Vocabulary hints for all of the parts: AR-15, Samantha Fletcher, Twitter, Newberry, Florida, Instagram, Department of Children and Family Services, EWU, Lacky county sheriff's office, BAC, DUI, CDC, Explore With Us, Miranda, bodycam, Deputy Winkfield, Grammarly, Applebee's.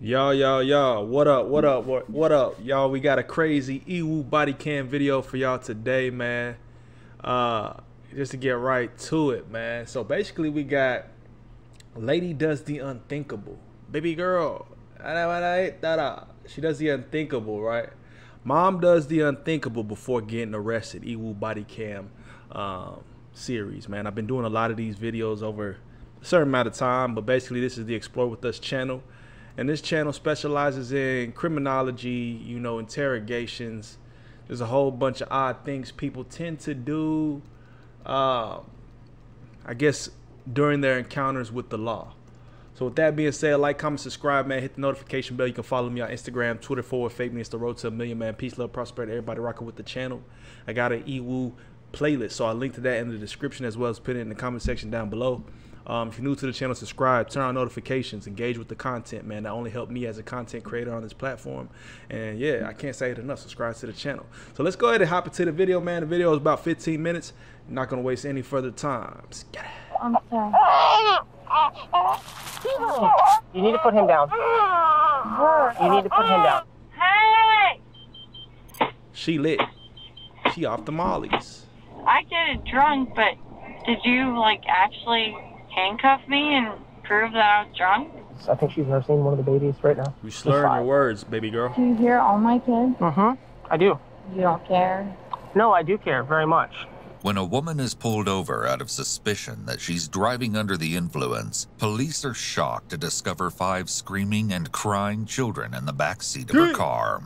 Y'all, what up, y'all? We got a crazy EWU body cam video for y'all today, man. Just to get right to it, man. So basically, we got lady does the unthinkable, baby girl. She does the unthinkable, right? Mom does the unthinkable before getting arrested. EWU body cam series, man. I've been doing a lot of these videos over a certain amount of time, but basically, this is the Explore With Us channel. And this channel specializes in criminology, you know, interrogations. There's a whole bunch of odd things people tend to do, I guess, during their encounters with the law. So with that being said, like, comment, subscribe, man. Hit the notification bell. You can follow me on Instagram, Twitter, @FakeMe. It's the road to a million, man. Peace, love, prosperity. Everybody rocking with the channel. I got an EWU playlist, so I'll link to that in the description as well as put it in the comment section down below. If you're new to the channel, subscribe, turn on notifications, engage with the content, man. That only helped me as a content creator on this platform. And yeah, I can't say it enough. Subscribe to the channel. So let's go ahead and hop into the video, man. The video is about 15 minutes. I'm not going to waste any further time. I'm sorry. You need to put him down. You need to put him down. She lit. She off the mollies. I get it drunk, but did you, like, actually handcuff me and prove that I was drunk? I think she's nursing one of the babies right now. You slurring your words, baby girl. Do you hear all my kids? Mm-hmm. I do. You don't care? No, I do care very much. When a woman is pulled over out of suspicion that she's driving under the influence, police are shocked to discover 5 screaming and crying children in the backseat of her car.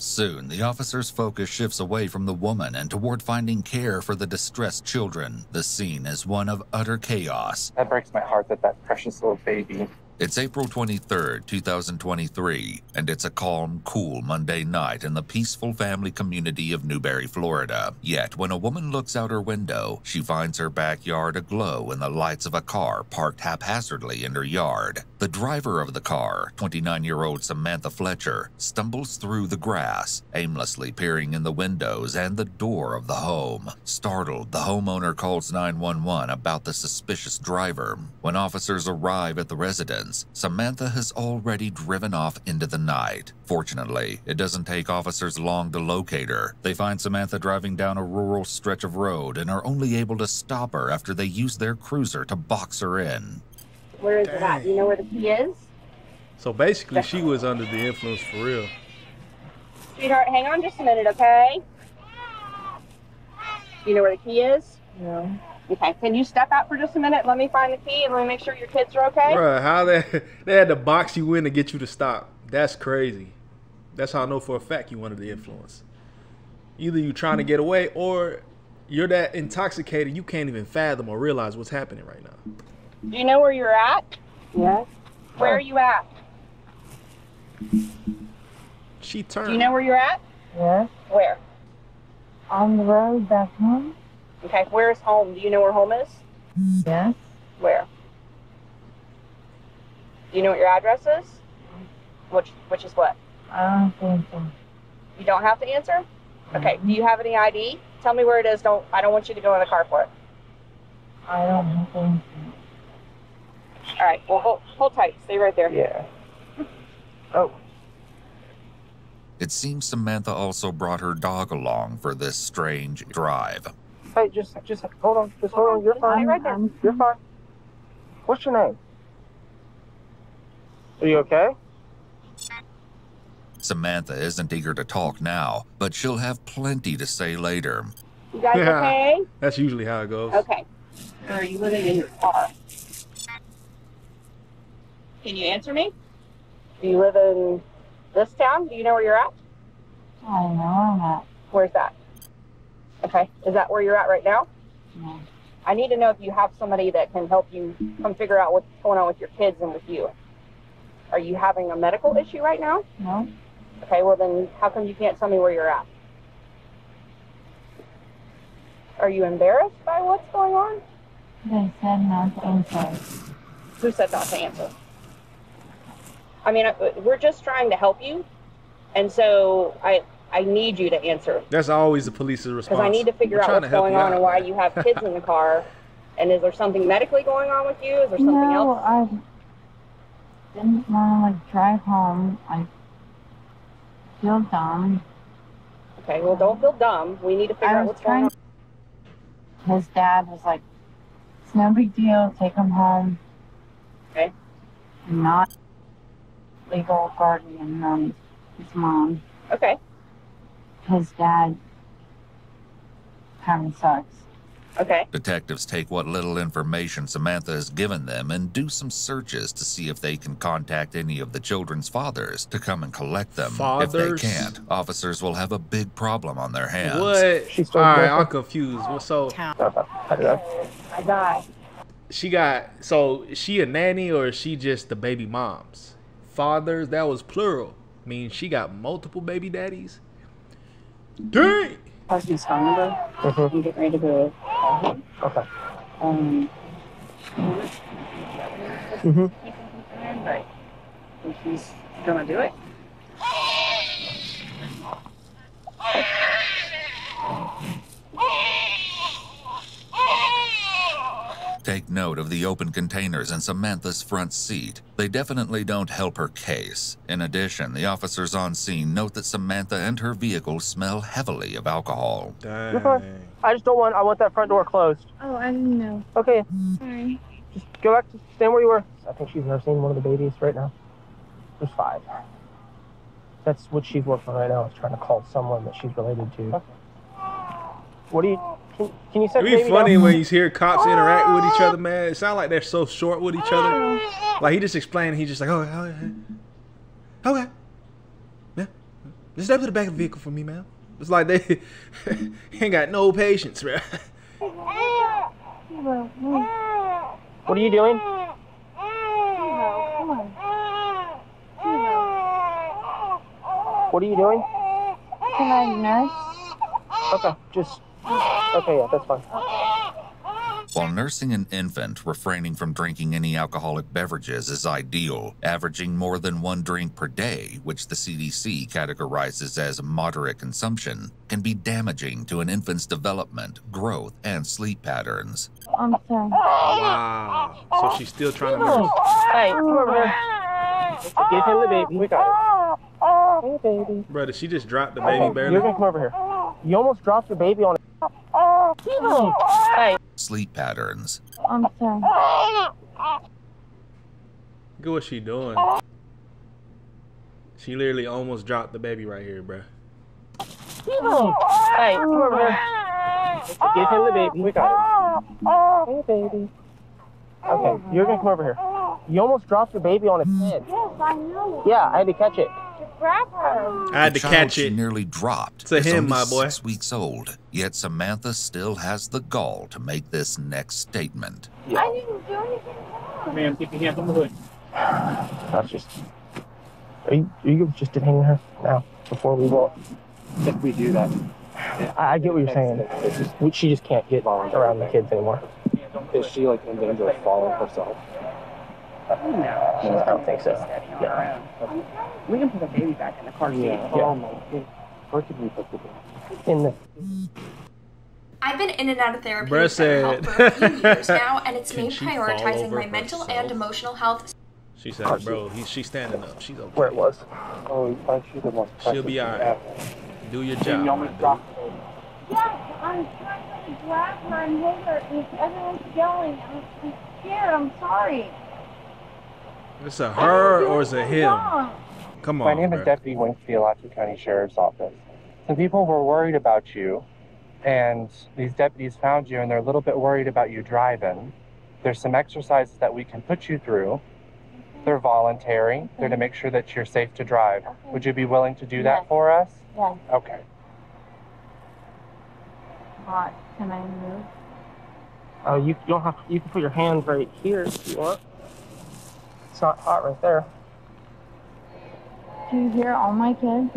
Soon, the officer's focus shifts away from the woman and toward finding care for the distressed children. The scene is one of utter chaos. That breaks my heart, that precious little baby. It's April 23rd, 2023, and it's a calm, cool Monday night in the peaceful family community of Newberry, Florida. Yet, when a woman looks out her window, she finds her backyard aglow in the lights of a car parked haphazardly in her yard. The driver of the car, 29-year-old Samantha Fletcher, stumbles through the grass, aimlessly peering in the windows and the door of the home. Startled, the homeowner calls 911 about the suspicious driver. When officers arrive at the residence, Samantha has already driven off into the night. Fortunately, it doesn't take officers long to locate her. They find Samantha driving down a rural stretch of road and are only able to stop her after they use their cruiser to box her in. Where is it at? You know where the key is? So basically, she was under the influence for real. Sweetheart, hang on just a minute, okay? You know where the key is? No. Okay, can you step out for just a minute? Let me find the key and let me make sure your kids are okay. Bruh, how they had to box you in to get you to stop. That's crazy. That's how I know for a fact you under the influence. Either you trying to get away or you're that intoxicated you can't even fathom or realize what's happening right now. Do you know where you're at? Yes. Where are you at? She turned. Do you know where you're at? Yes. Where? On the road back home. Okay, where is home? Do you know where home is? Yes. Where? Do you know what your address is? Which is what? I don't think so. You don't have to answer? Okay, do you have any ID? Tell me where it is. I don't want you to go in the car for it. I don't have to answer. All right, well, hold tight. Stay right there. Yeah. Oh. It seems Samantha also brought her dog along for this strange drive. Hey, just hold on. Just hold on. You're fine. Right there. You're fine. What's your name? Are you okay? Samantha isn't eager to talk now, but she'll have plenty to say later. You guys okay? That's usually how it goes. Okay. Are you living in your car? Can you answer me? Do you live in this town? Do you know where you're at? I know where I'm at. Where's that? Okay, is that where you're at right now? No. I need to know if you have somebody that can help you come figure out what's going on with your kids and with you. Are you having a medical issue right now? No. Okay, well then how come you can't tell me where you're at? Are you embarrassed by what's going on? They said not to answer. Who said not to answer? I mean, we're just trying to help you, and so I need you to answer. That's always the police's response. Because I need to figure out what's going on and why you have kids in the car And is there something medically going on with you? Is there something else? No, I didn't want to drive home. I feel dumb. Okay, well, don't feel dumb. We need to figure out what's going on. His dad was like, it's no big deal. Take him home. Okay. Not legal guardian, his mom. Okay. His dad kind of sucks. Okay. Detectives take what little information Samantha has given them and do some searches to see if they can contact any of the children's fathers to come and collect them. If they can't, officers will have a big problem on their hands. What? All right, I'm confused. What's up? I got. She got, so is she a nanny or is she just the baby moms? Fathers, that was plural. I mean, she got multiple baby daddies. Dang! Husband's phone number. I'm getting ready to go. Okay. But he's gonna do it. Take note of the open containers in Samantha's front seat. They definitely don't help her case. In addition, the officers on scene note that Samantha and her vehicle smell heavily of alcohol. Dang. I just don't want, I want that front door closed. Oh, I didn't know. Okay. Sorry. Just go back to stand where you were. I think she's nursing one of the babies right now. There's 5. That's what she's working on right now, is trying to call someone that she's related to. Okay. What do you... Can you set It'd be funny down? When you hear cops interact with each other, man. It sounds like they're so short with each other. Like he just explained, he's just like, oh, okay. Yeah. Just step to the back of the vehicle for me, man. It's like they ain't got no patience, bro. What are you doing? What are you doing? Can I nurse? Okay, just... Okay, yeah, that's fine. While nursing an infant, refraining from drinking any alcoholic beverages is ideal, averaging more than 1 drink per day, which the CDC categorizes as moderate consumption, can be damaging to an infant's development, growth, and sleep patterns. I'm sorry. Wow. So she's still trying to nurse. Hey, come over here. Give him the baby. We got it. Hey, baby. Brother, she just dropped the baby barely. You're gonna come over here. You almost dropped your baby on it. Sleep patterns. I'm sorry. Look at what she doing. She literally almost dropped the baby right here, bruh. Hey, come over here. Give him the baby. We got it. Hey, baby. Okay, you're gonna come over here. You almost dropped your baby on its head. Yes, I know. Yeah, I had to catch it. I had to catch it. Nearly dropped. To him, my boy. 6 weeks old. Yet Samantha still has the gall to make this next statement. Yeah. I didn't do anything wrong. Ma'am, keep your hands on the hood. That's just. Are you just detaining her now? Before we walk. If we do that. I get what you're saying. She just can't get around the kids anymore. Is she like in danger of falling herself? No, she's I don't think so. Yeah. We can put the baby back in the car seat. Yeah. Oh my. Where could we put the baby? In the. I've been in and out of therapy for a few years now, and it's me prioritizing my mental and emotional health. She said, "Bro, she's standing up. She's okay." Where it was? Oh, she's the most. She'll be alright. Do your job. Yeah, I'm trying to grab my neighbor. Everyone's yelling. I'm scared. I'm sorry. It's a her or it's a him? Come on. My name is Deputy Winkfield, Lacky County Sheriff's Office. Some people were worried about you, and these deputies found you, and they're a little bit worried about you driving. There's some exercises that we can put you through. They're voluntary. Okay. They're to make sure that you're safe to drive. Okay. Would you be willing to do that for us? Yes. Okay. Can I move? Oh, you don't have. You can put your hand right here if you want. It's not hot right there. Do you hear all my kids?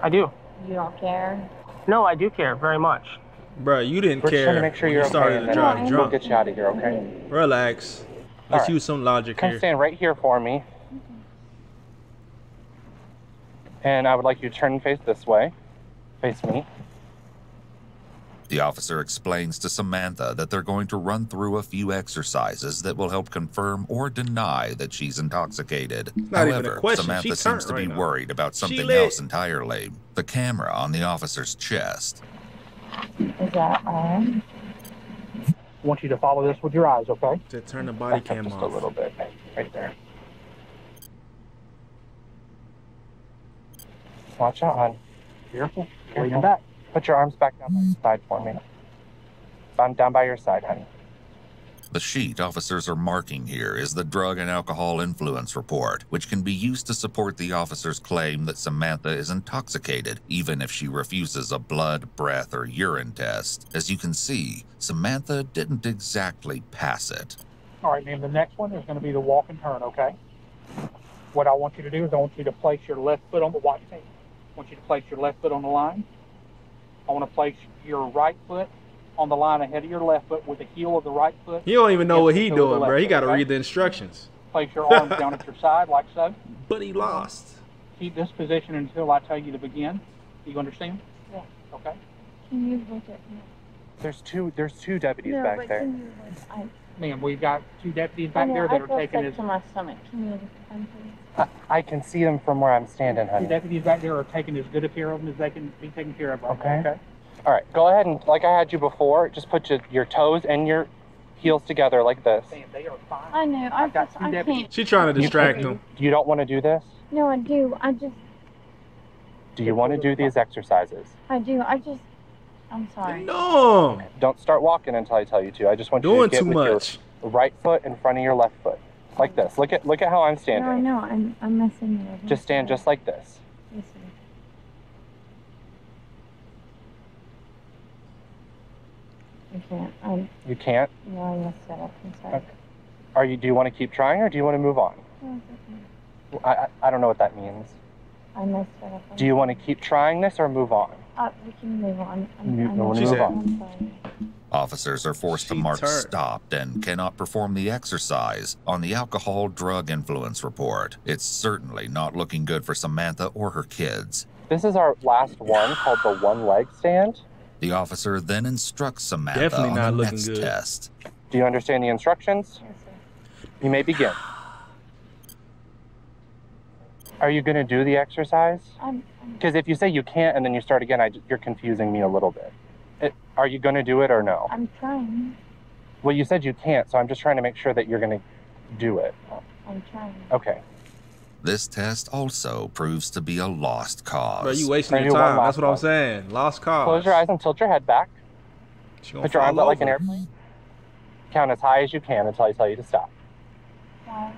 I do. You don't care? No, I do care very much. Bro, you didn't care. We're trying to make sure you're okay. We'll get you out of here, okay? Relax. Let's use some logic here. Come stand right here for me. And I would like you to turn and face this way. Face me. The officer explains to Samantha that they're going to run through a few exercises that will help confirm or deny that she's intoxicated. However, Samantha seems to be worried about something else entirely. The camera on the officer's chest. Is that on? I want you to follow this with your eyes, okay? To turn the body cam off. Just a little bit, right there. Watch out, hon. Careful. Lean back. Put your arms back down by your side for me. I'm down by your side, honey. The sheet officers are marking here is the drug and alcohol influence report, which can be used to support the officer's claim that Samantha is intoxicated, even if she refuses a blood, breath, or urine test. As you can see, Samantha didn't exactly pass it. All right, ma'am, the next one is going to be the walk and turn, okay? What I want you to do is I want you to place your left foot on the white tape. I want you to place your left foot on the line. I want to place your right foot on the line ahead of your left foot with the heel of the right foot. You don't even know what he doing, bro. He got to read the instructions. Place your arms down at your side like so. But he lost. Keep this position until I tell you to begin. You understand? Yeah. Okay. Can you look at me? There's two deputies back there. Ma'am, we've got two deputies back there that are taking his... my stomach. Can you look at me, please? I can see them from where I'm standing, honey. The deputies back there are taking as good a care of them as they can be taken care of. Okay. All right. Go ahead and, like I had you before, just put your toes and your heels together like this. They are fine. I know. I can't. She's trying to distract them. You don't want to do this? No, I do. I just... Do you want to do these exercises? I do. I'm sorry. No. Don't start walking until I tell you to. I just want you to get with your right foot in front of your left foot. Like this. Look at how I'm standing. No, I know. I'm messing you up. Just stand just like this. Yes, sir. You can't. You can't? No, I messed it up. I'm sorry. Okay. Do you want to keep trying or do you want to move on? No, it's okay. I don't know what that means. I messed it up. Do you want to keep trying this or move on? We can move on. I'm sorry. Officers are forced to mark stopped and cannot perform the exercise on the alcohol drug influence report. It's certainly not looking good for Samantha or her kids. This is our last one called the one leg stand. The officer then instructs Samantha on the next test. Do you understand the instructions? Yes, sir. You may begin. Are you going to do the exercise? Because if you say you can't and then you start again, you're confusing me a little bit. Are you going to do it or no? I'm trying. Well, you said you can't, so I'm just trying to make sure that you're going to do it. I'm trying. Okay. This test also proves to be a lost cause. Bro, you wasting your time. That's what I'm saying. Lost cause. Close your eyes and tilt your head back. Put your arms out like an airplane. Count as high as you can until I tell you to stop. Wow.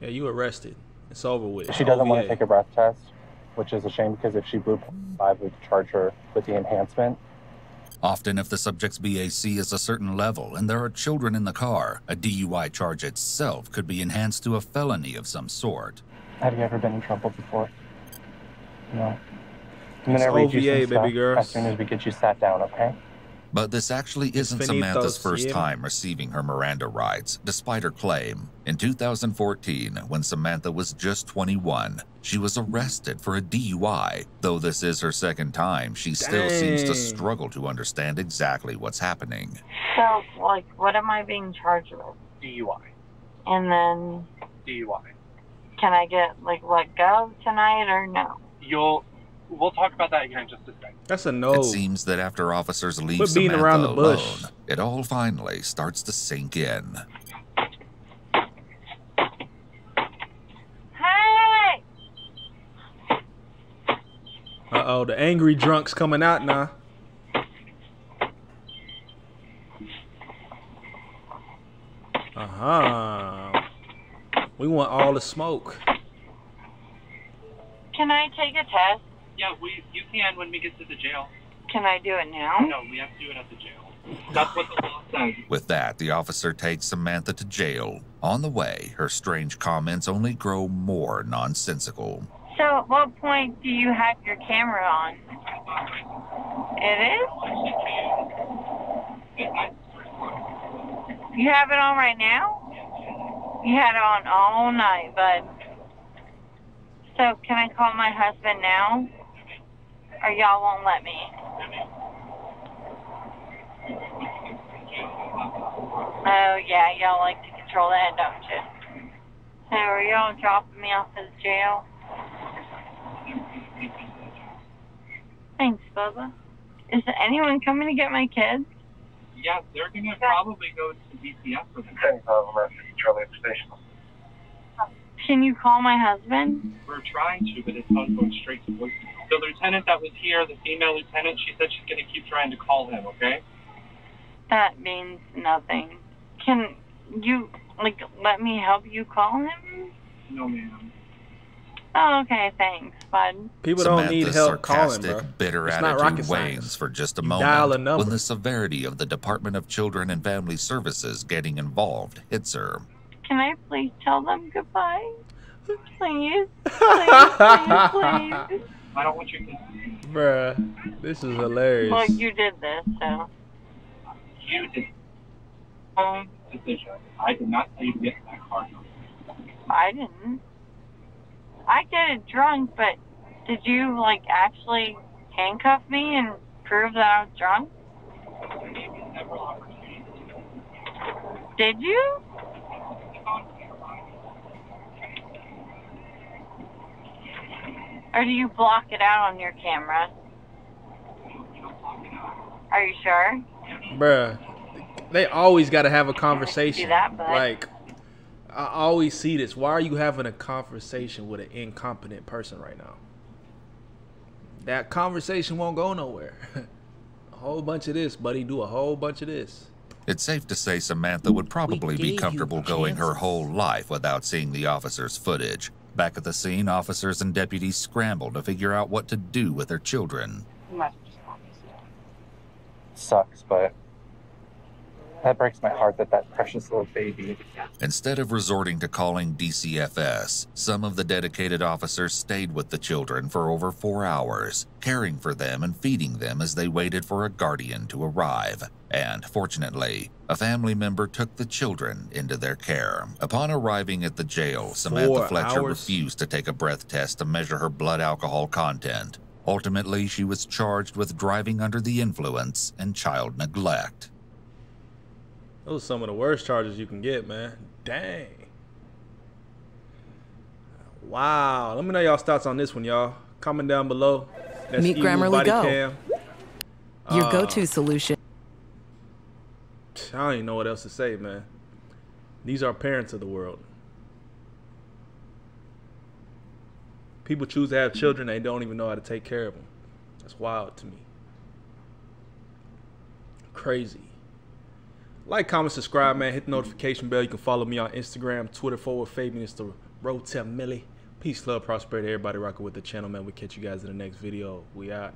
Yeah, you arrested. It's over with. She doesn't want to take a breath test, which is a shame because if she blew 5, we'd charge her with the enhancement. Often if the subject's BAC is a certain level and there are children in the car, a DUI charge itself could be enhanced to a felony of some sort. Have you ever been in trouble before? No. I'm gonna read you some stuff as soon as we get you sat down, okay? But this actually isn't Samantha's first time receiving her Miranda rights, despite her claim. In 2014, when Samantha was just 21, she was arrested for a DUI. Though this is her second time, she still seems to struggle to understand exactly what's happening. So, like, what am I being charged with? DUI. And then... DUI. Can I get, like, let go tonight or no? We'll talk about that again in just a second. That's a no. It seems that after officers leave Samantha alone, it all finally starts to sink in. Hey! Uh-oh, the angry drunk's coming out now. Uh-huh. We want all the smoke. Can I take a test? Yeah, you can when we get to the jail. Can I do it now? No, we have to do it at the jail. That's what the law says. With that, the officer takes Samantha to jail. On the way, her strange comments only grow more nonsensical. So at what point do you have your camera on? It is? You have it on right now? You had it on all night, bud. So can I call my husband now? or y'all won't let me. Oh, yeah, y'all like to control that, don't you? So are y'all dropping me off at the jail? Thanks, Bubba. Is anyone coming to get my kids? Yeah, they're going to probably go to DCF for the next Charlie station. Can you call my husband? We're trying to, but it's not going straight to voicemail. The lieutenant that was here, the female lieutenant, she said she's going to keep trying to call him, okay? That means nothing. Can you, like, let me help you call him? No, ma'am. Oh, okay, thanks, bud. People don't need help calling, bro. Samantha's sarcastic, bitter attitude wanes for just a moment when the severity of the Department of Children and Family Services getting involved hits her. Can I please tell them goodbye? Please, please, please, please. I don't want your kids. Bruh, this is hilarious. Well, you did this, so. You did. I did not tell you to get in that car. I didn't. I get it drunk, but did you, like, actually handcuff me and prove that I was drunk? Did you? Or do you block it out on your camera? Are you sure? Bruh, they always got to have a conversation. That, like, I always see this. Why are you having a conversation with an incompetent person right now? That conversation won't go nowhere. A whole bunch of this, buddy. Do a whole bunch of this. It's safe to say Samantha would probably be comfortable going her whole life without seeing the officer's footage. Back at the scene, officers and deputies scrambled to figure out what to do with their children. Sucks, but that breaks my heart that that precious little baby. Instead of resorting to calling DCFS, some of the dedicated officers stayed with the children for over 4 hours, caring for them and feeding them as they waited for a guardian to arrive. And fortunately, a family member took the children into their care. Upon arriving at the jail, Samantha Fletcher refused to take a breath test to measure her blood alcohol content. Ultimately, she was charged with driving under the influence and child neglect. Those are some of the worst charges you can get, man. Dang. Wow. Let me know y'all's thoughts on this one, y'all. Comment down below. That's Meet Grammarly Go. Cam. Your go-to solution. I don't even know what else to say, man. These are parents of the world. People choose to have children they don't even know how to take care of them. That's wild to me. Crazy. Like, comment, subscribe, man. Hit the notification bell. You can follow me on Instagram, Twitter, @ForwardFabian. It's the Road to Millie. Peace, love, prosperity. Everybody rocking with the channel, man. We'll catch you guys in the next video. We out.